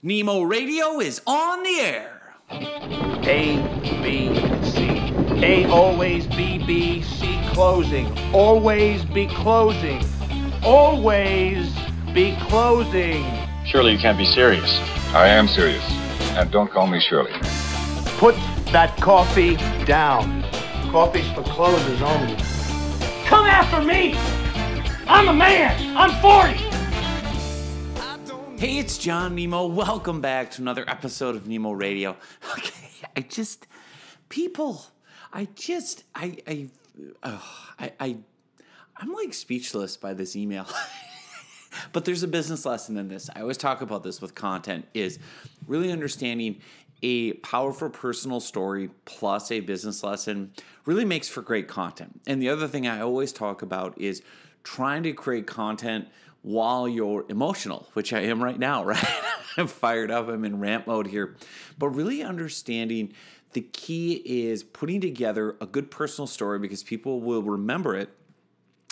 Nemo Radio is on the air. A, B, C. A always B, C closing. Always be closing. Always be closing. Surely you can't be serious. I am serious. And don't call me Shirley. Put that coffee down. Coffee's for closers only. Come after me. I'm a man. I'm 40. Hey, it's John Nemo. Welcome back to another episode of Nemo Radio. Okay, I'm like speechless by this email. But there's a business lesson in this. I always talk about this with content, is really understanding a powerful personal story plus a business lesson really makes for great content. And the other thing I always talk about is trying to create content while you're emotional, which I am right now, right? I'm fired up. I'm in rant mode here. But really understanding the key is putting together a good personal story because people will remember it,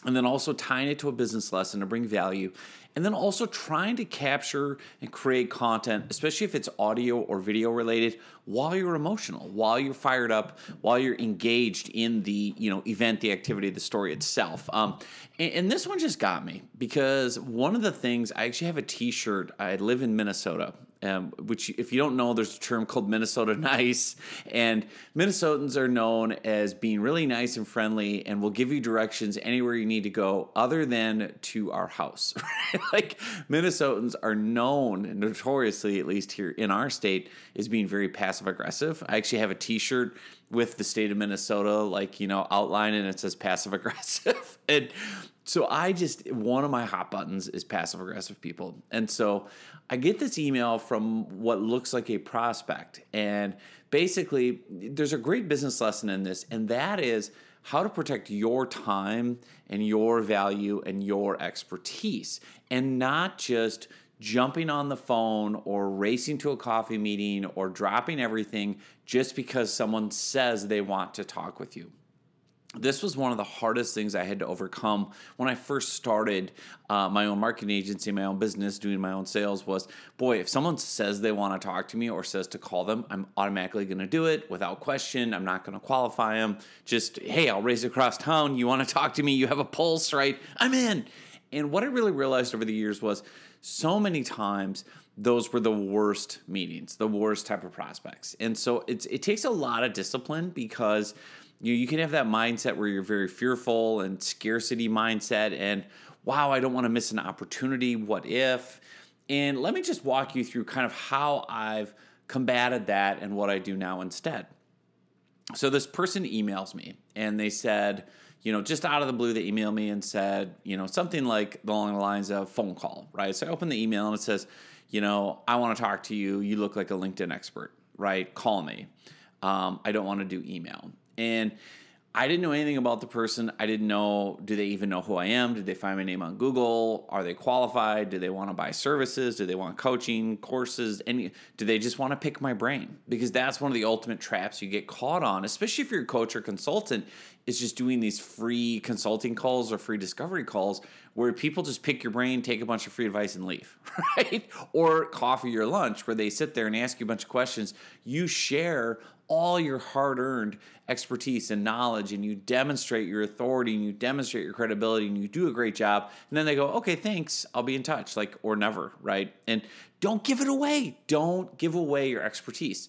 and then also tying it to a business lesson to bring value, and then also trying to capture and create content, especially if it's audio or video related, while you're emotional, while you're fired up, while you're engaged in the event, the activity, the story itself. And this one just got me because one of the things, I actually have a T-shirt. I live in Minnesota. Which, if you don't know, there's a term called Minnesota Nice, and Minnesotans are known as being really nice and friendly and will give you directions anywhere you need to go other than to our house. Like, Minnesotans are known, notoriously, at least here in our state, as being very passive-aggressive. I actually have a T-shirt with the state of Minnesota, outline, and it says passive-aggressive. And so one of my hot buttons is passive-aggressive people. And so I get this email from what looks like a prospect. And basically, there's a great business lesson in this, and that is how to protect your time and your value and your expertise, and not just jumping on the phone or racing to a coffee meeting or dropping everything just because someone says they want to talk with you. This was one of the hardest things I had to overcome when I first started my own marketing agency, my own business, doing my own sales was, boy, if someone says they want to talk to me or says to call them, I'm automatically going to do it without question. I'm not going to qualify them. Just, hey, I'll race across town. You want to talk to me? You have a pulse, right? I'm in. And what I really realized over the years was so many times those were the worst meetings, the worst type of prospects. And so it takes a lot of discipline because you can have that mindset where you're very fearful and scarcity mindset and, wow, I don't want to miss an opportunity. What if? And let me just walk you through kind of how I've combated that and what I do now instead. So this person emails me and they said, just out of the blue, they emailed me and said, something like along the lines of phone call, right? So I open the email and it says, I want to talk to you. You look like a LinkedIn expert, right? Call me. I don't want to do email. And I didn't know anything about the person. I didn't know, do they even know who I am? Did they find my name on Google? Are they qualified? Do they want to buy services? Do they want coaching, courses? Do they just want to pick my brain? Because that's one of the ultimate traps you get caught on, especially if you're a coach or consultant, is just doing these free consulting calls or free discovery calls where people just pick your brain, take a bunch of free advice, and leave, right? Or coffee or lunch where they sit there and ask you a bunch of questions. You share all your hard-earned expertise and knowledge, and you demonstrate your authority, and you demonstrate your credibility, and you do a great job. And then they go, okay, thanks, I'll be in touch, or never, right? And don't give it away. Don't give away your expertise.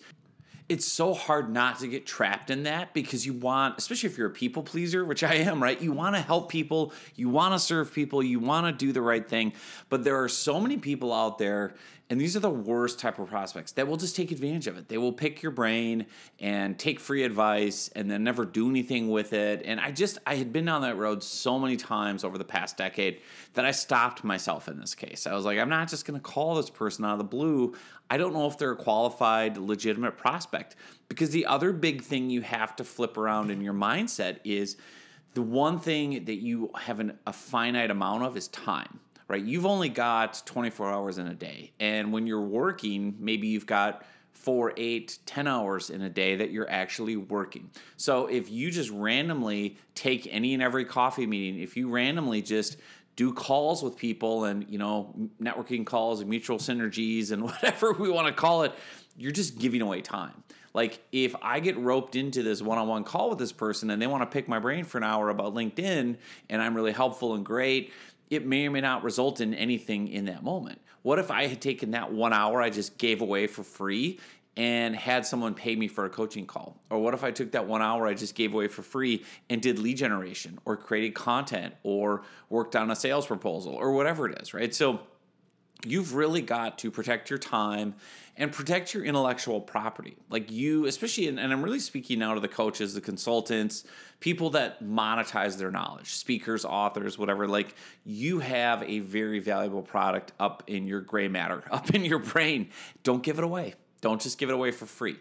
It's so hard not to get trapped in that because you want, especially if you're a people pleaser, which I am, right? You want to help people, you want to serve people, you want to do the right thing. But there are so many people out there, and these are the worst type of prospects, that will just take advantage of it. They will pick your brain and take free advice and then never do anything with it. And I had been down that road so many times over the past decade that I stopped myself in this case. I was like, I'm not just going to call this person out of the blue. I don't know if they're a qualified, legitimate prospect. Because the other big thing you have to flip around in your mindset is the one thing that you have a finite amount of is time, right? You've only got 24 hours in a day. And when you're working, maybe you've got 4, 8, 10 hours in a day that you're actually working. So if you just randomly take any and every coffee meeting, if you randomly just do calls with people and, you know, networking calls and mutual synergies and whatever we want to call it, you're just giving away time. Like if I get roped into this one-on-one call with this person and they want to pick my brain for an hour about LinkedIn and I'm really helpful and great, it may or may not result in anything in that moment. What if I had taken that 1 hour I just gave away for free and had someone pay me for a coaching call? Or what if I took that 1 hour I just gave away for free and did lead generation or created content or worked on a sales proposal or whatever it is, right? So you've really got to protect your time and protect your intellectual property. Like you, especially, and I'm really speaking now to the coaches, the consultants, people that monetize their knowledge, speakers, authors, whatever, like you have a very valuable product up in your gray matter, up in your brain. Don't give it away. Don't just give it away for free,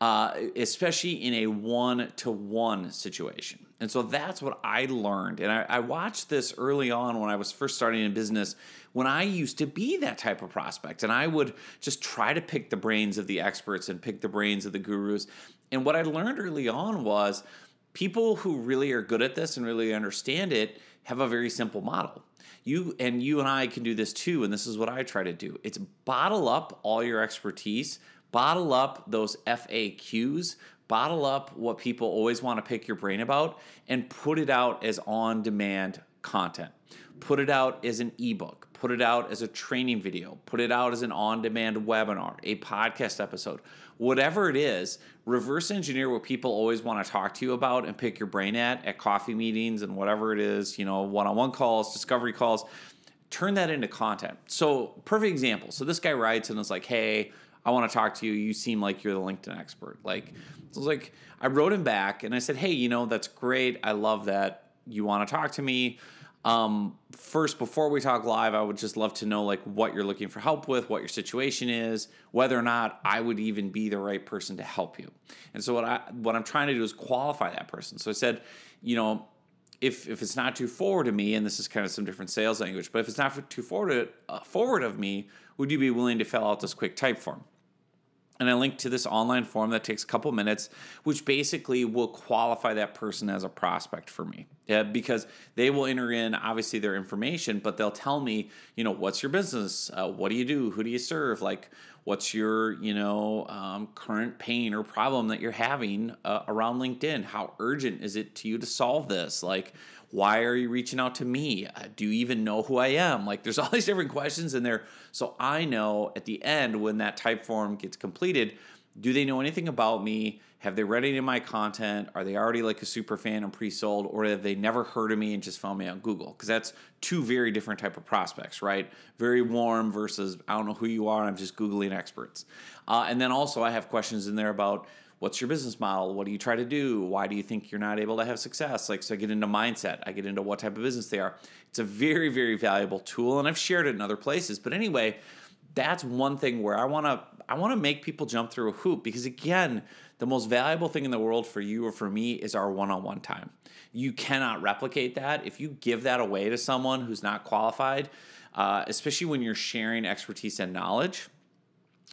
especially in a one-to-one situation. And so that's what I learned. And I watched this early on when I was first starting in business, when I used to be that type of prospect. And I would just try to pick the brains of the experts and pick the brains of the gurus. And what I learned early on was people who really are good at this and really understand it have a very simple model. You and I can do this too, and this is what I try to do. It's bottle up all your expertise, bottle up those FAQs, bottle up what people always want to pick your brain about, and put it out as on-demand content. Put it out as an ebook. Put it out as a training video. Put it out as an on-demand webinar, a podcast episode. Whatever it is, reverse engineer what people always want to talk to you about and pick your brain at coffee meetings and whatever it is, you know, one-on-one calls, discovery calls. Turn that into content. So perfect example. So this guy writes and is like, hey, I want to talk to you. You seem like you're the LinkedIn expert. Like, so like I wrote him back and I said, hey, you know, that's great. I love that you want to talk to me. First, before we talk live, I would just love to know like what you're looking for help with, what your situation is, whether or not I would even be the right person to help you. And so what I'm trying to do is qualify that person. So I said, you know, if it's not too forward of me, and this is kind of some different sales language, but if it's not too forward of me, would you be willing to fill out this quick type form? And I linked to this online form that takes a couple minutes, which basically will qualify that person as a prospect for me. Yeah, because they will enter in, obviously, their information, but they'll tell me, you know, what's your business? What do you do? Who do you serve? Like, what's your, you know, current pain or problem that you're having around LinkedIn? How urgent is it to you to solve this? Like, why are you reaching out to me? Do you even know who I am? Like, there's all these different questions in there. So I know at the end when that type form gets completed, do they know anything about me? Have they read any of my content? Are they already like a super fan and pre-sold? Or have they never heard of me and just found me on Google? Because that's two very different type of prospects, right? Very warm versus I don't know who you are. I'm just Googling experts. And then also I have questions in there about what's your business model? What do you try to do? Why do you think you're not able to have success? Like, so I get into mindset. I get into what type of business they are. It's a very, very valuable tool. And I've shared it in other places. But anyway, that's one thing where I want to make people jump through a hoop, because again, the most valuable thing in the world for you or for me is our one-on-one time. You cannot replicate that. If you give that away to someone who's not qualified, especially when you're sharing expertise and knowledge,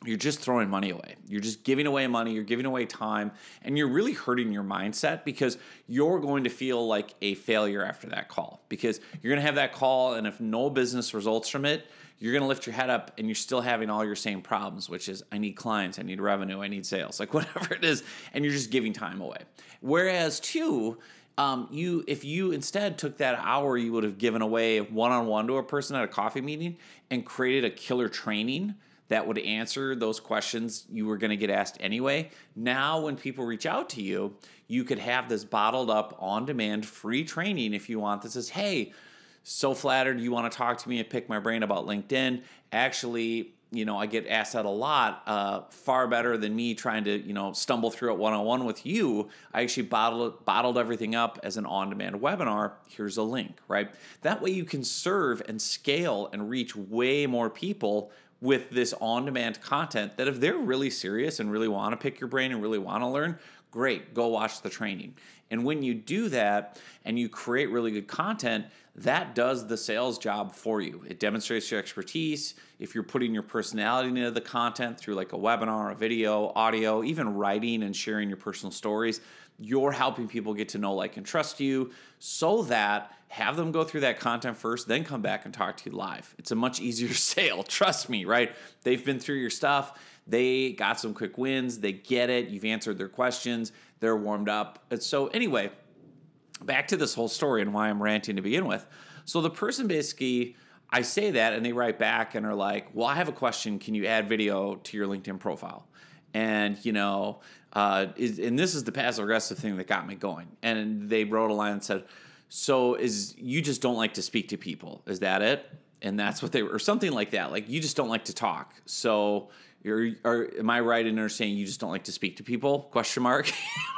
you're just throwing money away. You're just giving away money, you're giving away time, and you're really hurting your mindset, because you're going to feel like a failure after that call, because you're going to have that call, and if no business results from it, you're going to lift your head up and you're still having all your same problems, which is I need clients, I need revenue, I need sales, like whatever it is, and you're just giving time away. Whereas two, if you instead took that hour you would have given away one-on-one to a person at a coffee meeting and created a killer training that would answer those questions you were going to get asked anyway. Now, when people reach out to you, you could have this bottled up, on-demand, free training if you want. This is, hey, so flattered you want to talk to me and pick my brain about LinkedIn. Actually, you know, I get asked that a lot, far better than me trying to, you know, stumble through it one-on-one with you. I actually bottled everything up as an on-demand webinar. Here's a link, right? That way you can serve and scale and reach way more people with this on-demand content that if they're really serious and really want to pick your brain and really want to learn, great, go watch the training. And when you do that and you create really good content, that does the sales job for you. It demonstrates your expertise. If you're putting your personality into the content through like a webinar, a video, audio, even writing and sharing your personal stories, you're helping people get to know, like, and trust you, so that have them go through that content first, then come back and talk to you live. It's a much easier sale. Trust me, right? They've been through your stuff. They got some quick wins. They get it. You've answered their questions. They're warmed up. And so anyway, back to this whole story and why I'm ranting to begin with. So the person basically, I say that and they write back and are like, well, I have a question. Can you add video to your LinkedIn profile? And, you know, and this is the passive aggressive thing that got me going. And they wrote a line and said, so you just don't like to speak to people. Is that it? And that's what they were, or something like that. Like, you just don't like to talk. So am I right in understanding you just don't like to speak to people? Question mark.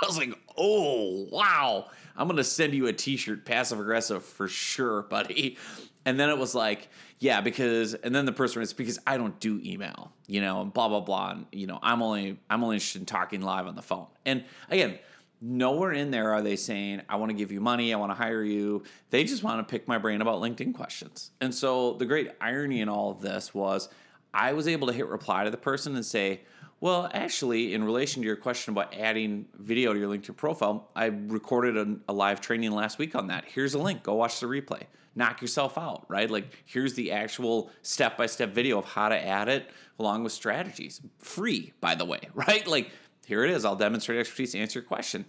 I was like, oh, wow. I'm going to send you a t-shirt, passive aggressive for sure, buddy. And then it was like, yeah, because, and then the person was, because I don't do email, you know, and blah, blah, blah. And, you know, I'm only interested in talking live on the phone. And again, nowhere in there are they saying, I want to give you money, I want to hire you. They just want to pick my brain about LinkedIn questions. And so the great irony in all of this was I was able to hit reply to the person and say, well, actually, in relation to your question about adding video to your LinkedIn profile, I recorded a live training last week on that. Here's a link. Go watch the replay. Knock yourself out, right? Like, here's the actual step-by-step video of how to add it along with strategies. Free, by the way, right? Like, here it is. I'll demonstrate expertise, answer your question.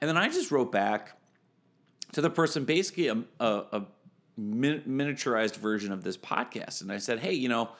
And then I just wrote back to the person basically a miniaturized version of this podcast. And I said, hey, you know,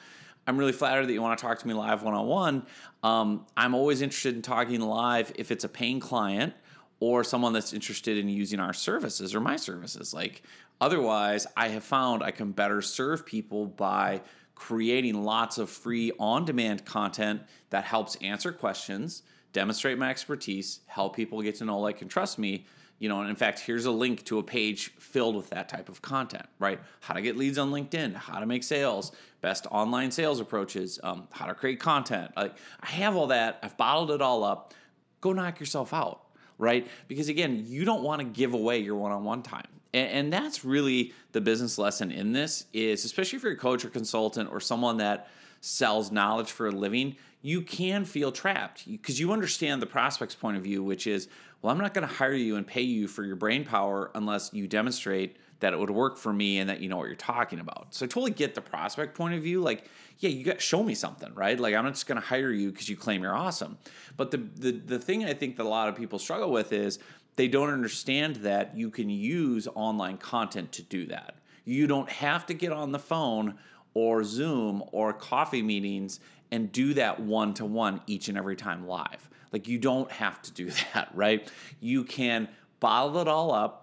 I'm really flattered that you want to talk to me live one-on-one. I'm always interested in talking live if it's a paying client or someone that's interested in using our services or my services. Like, otherwise, I have found I can better serve people by creating lots of free on-demand content that helps answer questions, demonstrate my expertise, help people get to know, like, and trust me. You know, and in fact, here's a link to a page filled with that type of content, right? How to get leads on LinkedIn, how to make sales, best online sales approaches, how to create content. Like, I have all that. I've bottled it all up. Go knock yourself out, right? Because again, you don't want to give away your one-on-one time. And that's really the business lesson in this is, especially if you're a coach or consultant or someone that sells knowledge for a living, you can feel trapped because you understand the prospect's point of view, which is, well, I'm not going to hire you and pay you for your brain power unless you demonstrate that it would work for me and that you know what you're talking about. So I totally get the prospect point of view. Like, yeah, you got to show me something, right? Like, I'm not just going to hire you because you claim you're awesome. But the thing I think that a lot of people struggle with is they don't understand that you can use online content to do that. You don't have to get on the phone or Zoom or coffee meetings and do that one-to-one each and every time live. Like, you don't have to do that, right? You can bottle it all up.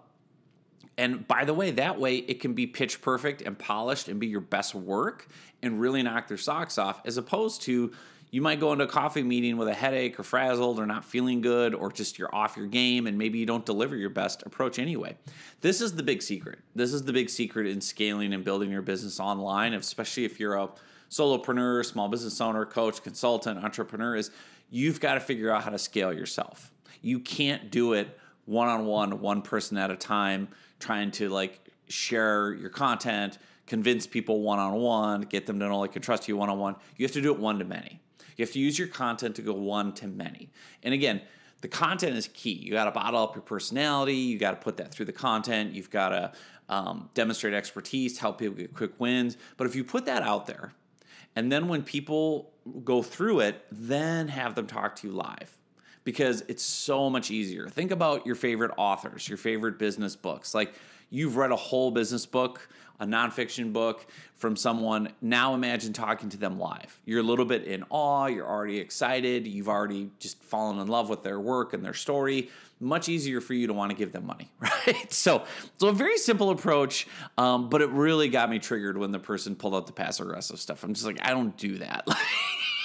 And by the way, that way it can be pitch perfect and polished and be your best work and really knock their socks off, as opposed to you might go into a coffee meeting with a headache or frazzled or not feeling good or just you're off your game and maybe you don't deliver your best approach anyway. This is the big secret. This is the big secret in scaling and building your business online, especially if you're a solopreneur, small business owner, coach, consultant, entrepreneur, is you've got to figure out how to scale yourself. You can't do it one-on-one, one person at a time, trying to, like, share your content, convince people one-on-one, get them to know, like, and trust you one-on-one. You have to do it one-to-many. You have to use your content to go one-to-many. And again, the content is key. You got to bottle up your personality. You got to put that through the content. You've got to demonstrate expertise, help people get quick wins. But if you put that out there, and then when people go through it, then have them talk to you live, because it's so much easier. Think about your favorite authors, your favorite business books. Like, you've read a whole business book, a nonfiction book from someone. Now imagine talking to them live. You're a little bit in awe. You're already excited. You've already just fallen in love with their work and their story. Much easier for you to want to give them money, right? So a very simple approach, but it really got me triggered when the person pulled out the passive aggressive stuff. I'm just like, I don't do that.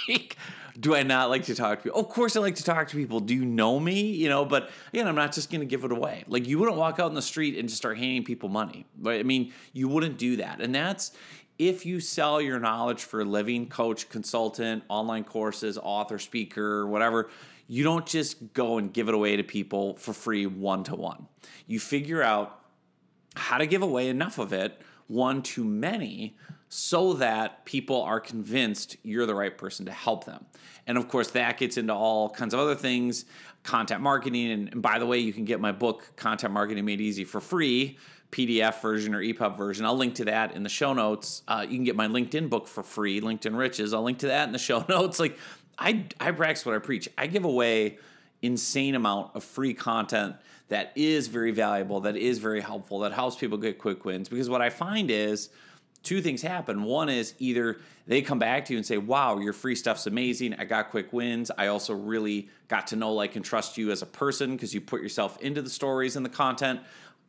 Like, do I not like to talk to people? Of course I like to talk to people. Do you know me? You know, but again, I'm not just going to give it away. Like, you wouldn't walk out in the street and just start handing people money, right? I mean, you wouldn't do that. And that's if you sell your knowledge for a living, coach, consultant, online courses, author, speaker, whatever. You don't just go and give it away to people for free one-to-one. You figure out how to give away enough of it one-to-many so that people are convinced you're the right person to help them. And of course, that gets into all kinds of other things, content marketing. And by the way, you can get my book, Content Marketing Made Easy, for free, PDF version or EPUB version. I'll link to that in the show notes. You can get my LinkedIn book for free, LinkedIn Riches. I'll link to that in the show notes. Like, I practice what I preach. I give away insane amount of free content that is very valuable, that is very helpful, that helps people get quick wins. Because what I find is, two things happen. One is either they come back to you and say, wow, your free stuff's amazing. I got quick wins. I also really got to know, like, and trust you as a person because you put yourself into the stories and the content.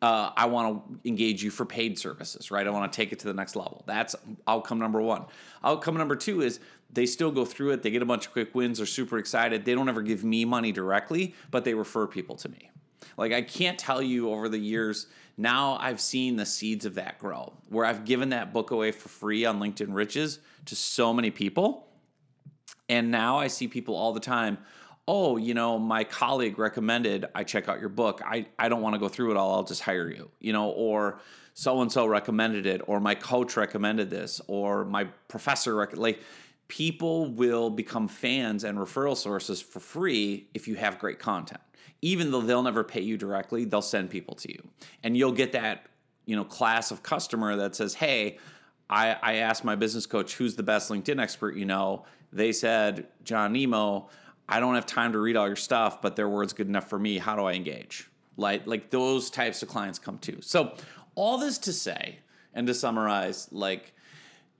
I want to engage you for paid services, right? I want to take it to the next level. That's outcome number one. Outcome number two is they still go through it. They get a bunch of quick wins. They're super excited. They don't ever give me money directly, but they refer people to me. Like, I can't tell you over the years, now I've seen the seeds of that grow, where I've given that book away for free on LinkedIn Riches to so many people. And now I see people all the time, oh, you know, my colleague recommended I check out your book. I don't want to go through it all. I'll just hire you, you know, or so-and-so recommended it, or my coach recommended this, or my professor like, people will become fans and referral sources for free if you have great content. Even though they'll never pay you directly, they'll send people to you. And you'll get that, you know, class of customer that says, hey, I asked my business coach, who's the best LinkedIn expert you know? They said, John Nemo. I don't have time to read all your stuff, but their word's good enough for me. How do I engage? Like those types of clients come too. So all this to say, and to summarize, like,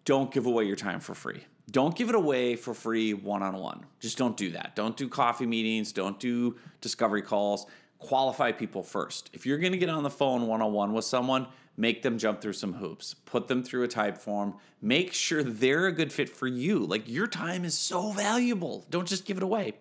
don't give away your time for free. Don't give it away for free one-on-one. Just don't do that. Don't do coffee meetings. Don't do discovery calls. Qualify people first. If you're going to get on the phone one-on-one with someone, make them jump through some hoops. Put them through a type form. Make sure they're a good fit for you. Like, your time is so valuable. Don't just give it away.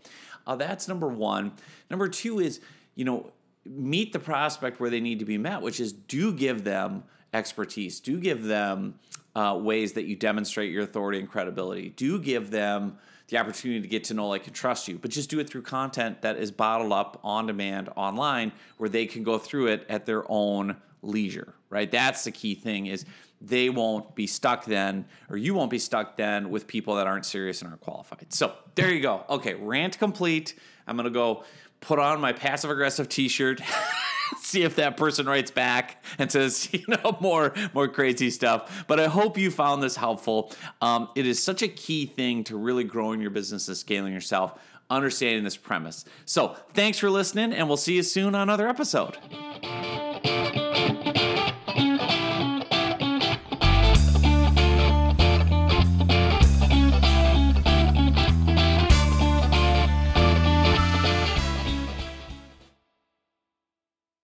That's number one. Number two is, you know, meet the prospect where they need to be met, which is do give them expertise. Do give them ways that you demonstrate your authority and credibility. Do give them the opportunity to get to know, like, and trust you, but just do it through content that is bottled up, on demand, online, where they can go through it at their own leisure, right? That's the key thing, is they won't be stuck then, or you won't be stuck then, with people that aren't serious and aren't qualified. So there you go. Okay, rant complete. I'm going to go put on my passive-aggressive t-shirt, see if that person writes back and says, you know, more crazy stuff. But I hope you found this helpful. It is such a key thing to really growing your business and scaling yourself, understanding this premise. So thanks for listening, and we'll see you soon on another episode.